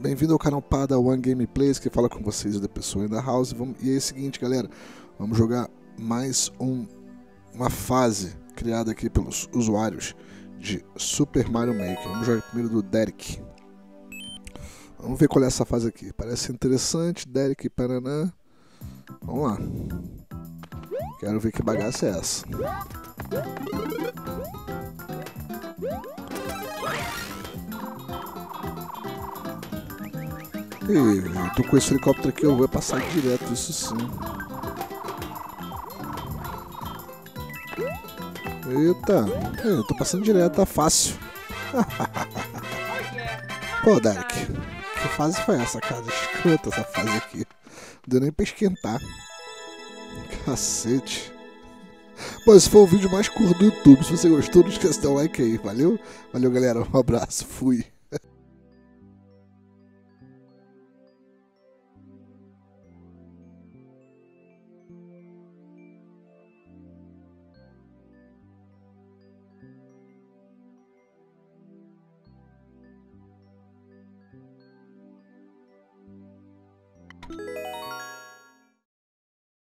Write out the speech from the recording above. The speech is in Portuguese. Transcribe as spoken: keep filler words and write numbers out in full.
Bem-vindo ao canal Padawan Gameplays, que fala com vocês da pessoa da House. Vamos... E é o seguinte, galera, vamos jogar mais um, uma fase criada aqui pelos usuários de Super Mario Maker. Vamos jogar primeiro do Derek. Vamos ver qual é essa fase aqui. Parece interessante, Derek e Paranã. Vamos lá. Quero ver que bagaça é essa. Ih, tô com esse helicóptero aqui, eu vou passar direto, isso sim. Eita, eu tô passando direto, tá fácil. Pô, Derek, que fase foi essa, cara? Escuta essa fase aqui. Não deu nem pra esquentar. Cacete. Bom, esse foi o vídeo mais curto do YouTube. Se você gostou, não esquece de dar um like aí. Valeu? Valeu, galera. Um abraço. Fui.